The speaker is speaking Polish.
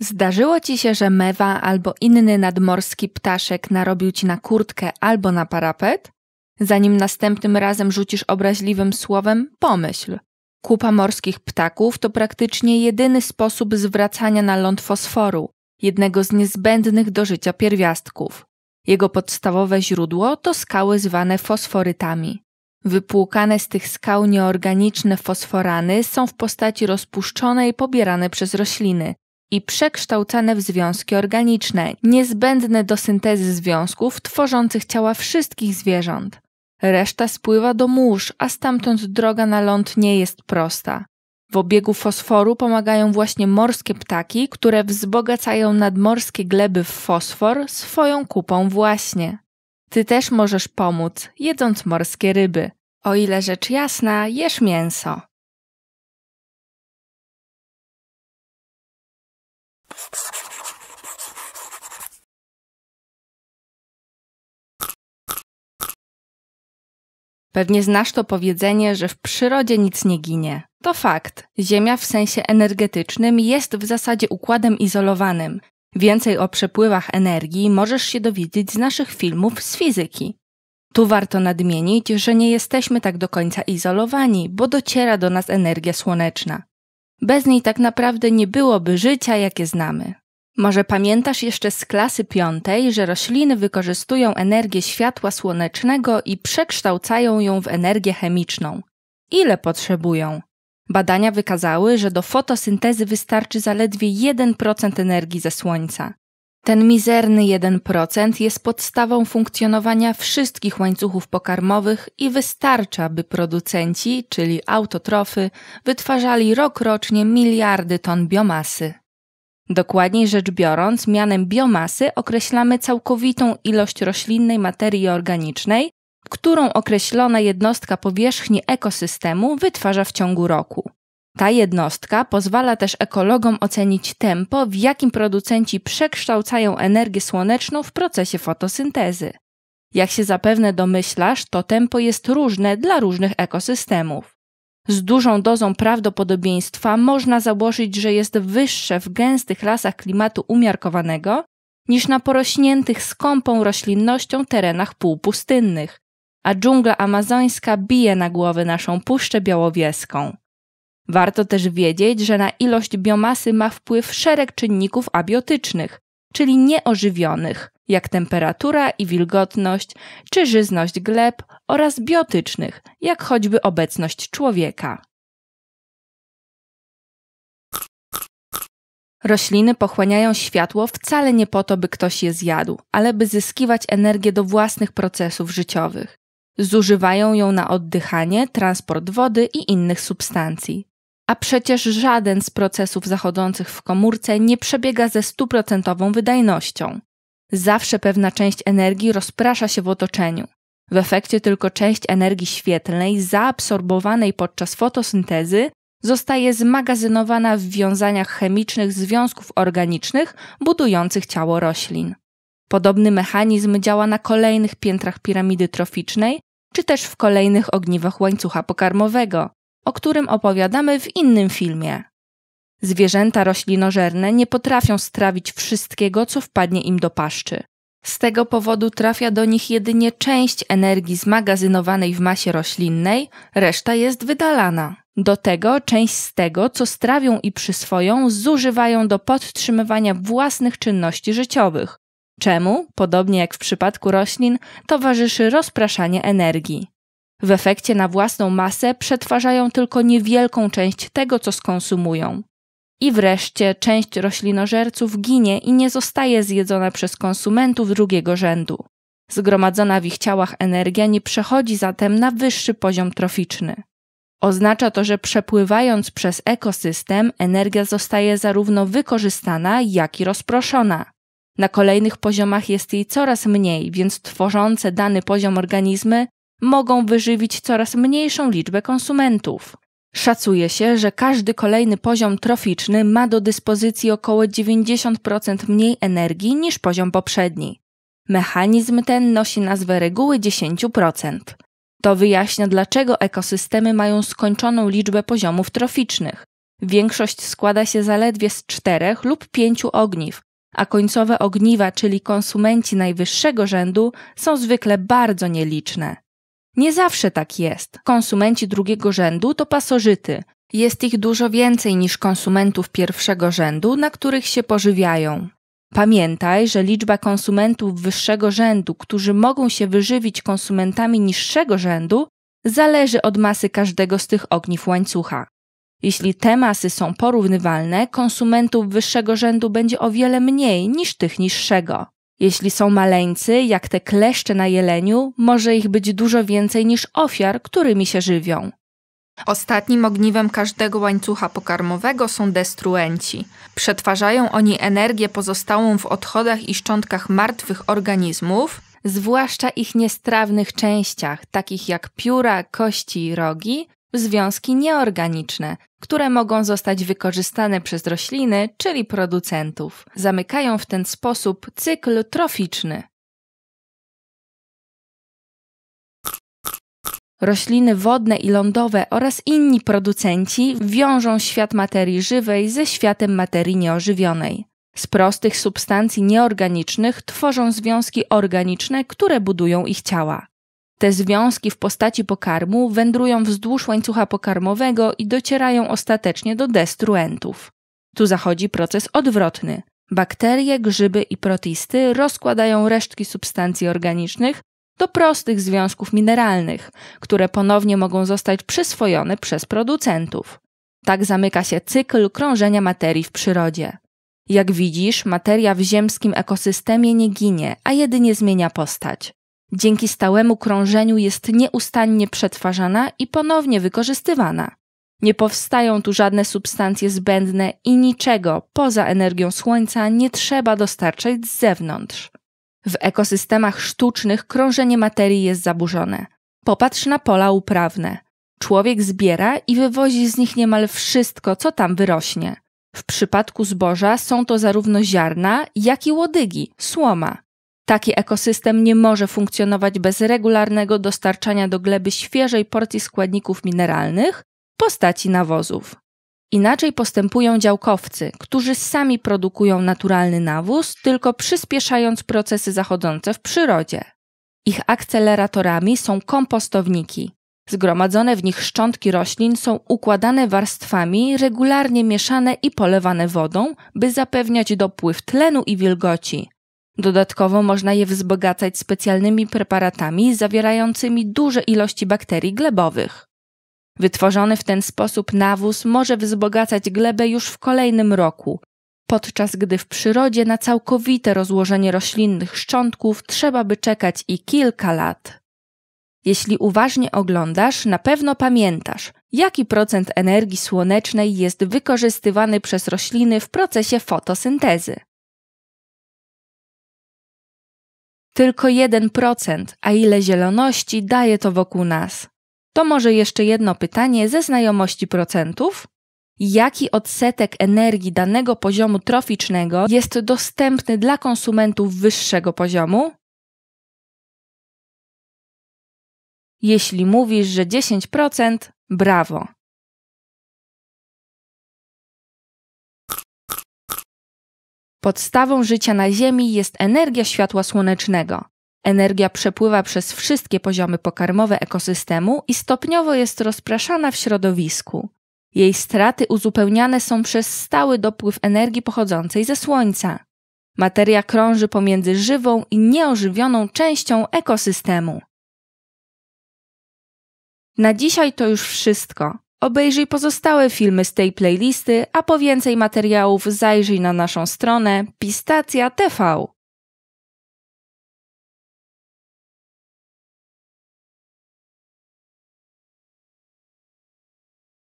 Zdarzyło ci się, że mewa albo inny nadmorski ptaszek narobił ci na kurtkę albo na parapet? Zanim następnym razem rzucisz obraźliwym słowem, pomyśl. Kupa morskich ptaków to praktycznie jedyny sposób zwracania na ląd fosforu, jednego z niezbędnych do życia pierwiastków. Jego podstawowe źródło to skały zwane fosforytami. Wypłukane z tych skał nieorganiczne fosforany są w postaci rozpuszczonej pobierane przez rośliny i przekształcane w związki organiczne, niezbędne do syntezy związków tworzących ciała wszystkich zwierząt. Reszta spływa do mórz, a stamtąd droga na ląd nie jest prosta. W obiegu fosforu pomagają właśnie morskie ptaki, które wzbogacają nadmorskie gleby w fosfor swoją kupą właśnie. Ty też możesz pomóc, jedząc morskie ryby. O ile rzecz jasna, jesz mięso. Pewnie znasz to powiedzenie, że w przyrodzie nic nie ginie. To fakt. Ziemia w sensie energetycznym jest w zasadzie układem izolowanym. Więcej o przepływach energii możesz się dowiedzieć z naszych filmów z fizyki. Tu warto nadmienić, że nie jesteśmy tak do końca izolowani, bo dociera do nas energia słoneczna. Bez niej tak naprawdę nie byłoby życia, jakie znamy. Może pamiętasz jeszcze z klasy 5, że rośliny wykorzystują energię światła słonecznego i przekształcają ją w energię chemiczną. Ile potrzebują? Badania wykazały, że do fotosyntezy wystarczy zaledwie 1% energii ze słońca. Ten mizerny 1% jest podstawą funkcjonowania wszystkich łańcuchów pokarmowych i wystarcza, by producenci, czyli autotrofy, wytwarzali rokrocznie miliardy ton biomasy. Dokładniej rzecz biorąc, mianem biomasy określamy całkowitą ilość roślinnej materii organicznej, którą określona jednostka powierzchni ekosystemu wytwarza w ciągu roku. Ta jednostka pozwala też ekologom ocenić tempo, w jakim producenci przekształcają energię słoneczną w procesie fotosyntezy. Jak się zapewne domyślasz, to tempo jest różne dla różnych ekosystemów. Z dużą dozą prawdopodobieństwa można założyć, że jest wyższe w gęstych lasach klimatu umiarkowanego niż na porośniętych skąpą roślinnością terenach półpustynnych, a dżungla amazońska bije na głowę naszą Puszczę Białowieską. Warto też wiedzieć, że na ilość biomasy ma wpływ szereg czynników abiotycznych, czyli nieożywionych, jak temperatura i wilgotność, czy żyzność gleb oraz biotycznych, jak choćby obecność człowieka. Rośliny pochłaniają światło wcale nie po to, by ktoś je zjadł, ale by zyskiwać energię do własnych procesów życiowych. Zużywają ją na oddychanie, transport wody i innych substancji. A przecież żaden z procesów zachodzących w komórce nie przebiega ze stuprocentową wydajnością. Zawsze pewna część energii rozprasza się w otoczeniu. W efekcie tylko część energii świetlnej zaabsorbowanej podczas fotosyntezy zostaje zmagazynowana w wiązaniach chemicznych związków organicznych budujących ciało roślin. Podobny mechanizm działa na kolejnych piętrach piramidy troficznej czy też w kolejnych ogniwach łańcucha pokarmowego, o którym opowiadamy w innym filmie. Zwierzęta roślinożerne nie potrafią strawić wszystkiego, co wpadnie im do paszczy. Z tego powodu trafia do nich jedynie część energii zmagazynowanej w masie roślinnej, reszta jest wydalana. Do tego część z tego, co strawią i przyswoją, zużywają do podtrzymywania własnych czynności życiowych, czemu, podobnie jak w przypadku roślin, towarzyszy rozpraszanie energii. W efekcie na własną masę przetwarzają tylko niewielką część tego, co skonsumują. I wreszcie część roślinożerców ginie i nie zostaje zjedzona przez konsumentów drugiego rzędu. Zgromadzona w ich ciałach energia nie przechodzi zatem na wyższy poziom troficzny. Oznacza to, że przepływając przez ekosystem, energia zostaje zarówno wykorzystana, jak i rozproszona. Na kolejnych poziomach jest jej coraz mniej, więc tworzące dany poziom organizmy mogą wyżywić coraz mniejszą liczbę konsumentów. Szacuje się, że każdy kolejny poziom troficzny ma do dyspozycji około 90% mniej energii niż poziom poprzedni. Mechanizm ten nosi nazwę reguły 10%. To wyjaśnia, dlaczego ekosystemy mają skończoną liczbę poziomów troficznych. Większość składa się zaledwie z 4 lub 5 ogniw, a końcowe ogniwa, czyli konsumenci najwyższego rzędu, są zwykle bardzo nieliczne. Nie zawsze tak jest. Konsumenci drugiego rzędu to pasożyty. Jest ich dużo więcej niż konsumentów pierwszego rzędu, na których się pożywiają. Pamiętaj, że liczba konsumentów wyższego rzędu, którzy mogą się wyżywić konsumentami niższego rzędu, zależy od masy każdego z tych ogniw łańcucha. Jeśli te masy są porównywalne, konsumentów wyższego rzędu będzie o wiele mniej niż tych niższego. Jeśli są maleńcy, jak te kleszcze na jeleniu, może ich być dużo więcej niż ofiar, którymi się żywią. Ostatnim ogniwem każdego łańcucha pokarmowego są destruenci. Przetwarzają oni energię pozostałą w odchodach i szczątkach martwych organizmów, zwłaszcza ich niestrawnych częściach, takich jak pióra, kości i rogi, w związki nieorganiczne, które mogą zostać wykorzystane przez rośliny, czyli producentów. Zamykają w ten sposób cykl troficzny. Rośliny wodne i lądowe oraz inni producenci wiążą świat materii żywej ze światem materii nieożywionej. Z prostych substancji nieorganicznych tworzą związki organiczne, które budują ich ciała. Te związki w postaci pokarmu wędrują wzdłuż łańcucha pokarmowego i docierają ostatecznie do destruentów. Tu zachodzi proces odwrotny. Bakterie, grzyby i protisty rozkładają resztki substancji organicznych do prostych związków mineralnych, które ponownie mogą zostać przyswojone przez producentów. Tak zamyka się cykl krążenia materii w przyrodzie. Jak widzisz, materia w ziemskim ekosystemie nie ginie, a jedynie zmienia postać. Dzięki stałemu krążeniu jest nieustannie przetwarzana i ponownie wykorzystywana. Nie powstają tu żadne substancje zbędne i niczego poza energią słońca nie trzeba dostarczać z zewnątrz. W ekosystemach sztucznych krążenie materii jest zaburzone. Popatrz na pola uprawne. Człowiek zbiera i wywozi z nich niemal wszystko, co tam wyrośnie. W przypadku zboża są to zarówno ziarna, jak i łodygi, słoma. Taki ekosystem nie może funkcjonować bez regularnego dostarczania do gleby świeżej porcji składników mineralnych w postaci nawozów. Inaczej postępują działkowcy, którzy sami produkują naturalny nawóz, tylko przyspieszając procesy zachodzące w przyrodzie. Ich akceleratorami są kompostowniki. Zgromadzone w nich szczątki roślin są układane warstwami, regularnie mieszane i polewane wodą, by zapewniać dopływ tlenu i wilgoci. Dodatkowo można je wzbogacać specjalnymi preparatami zawierającymi duże ilości bakterii glebowych. Wytworzony w ten sposób nawóz może wzbogacać glebę już w kolejnym roku, podczas gdy w przyrodzie na całkowite rozłożenie roślinnych szczątków trzeba by czekać i kilka lat. Jeśli uważnie oglądasz, na pewno pamiętasz, jaki procent energii słonecznej jest wykorzystywany przez rośliny w procesie fotosyntezy. Tylko 1%, a ile zieloności daje to wokół nas? To może jeszcze jedno pytanie ze znajomości procentów. Jaki odsetek energii danego poziomu troficznego jest dostępny dla konsumentów wyższego poziomu? Jeśli mówisz, że 10%, brawo! Podstawą życia na Ziemi jest energia światła słonecznego. Energia przepływa przez wszystkie poziomy pokarmowe ekosystemu i stopniowo jest rozpraszana w środowisku. Jej straty uzupełniane są przez stały dopływ energii pochodzącej ze Słońca. Materia krąży pomiędzy żywą i nieożywioną częścią ekosystemu. Na dzisiaj to już wszystko. Obejrzyj pozostałe filmy z tej playlisty, a po więcej materiałów zajrzyj na naszą stronę Pi-stacja TV.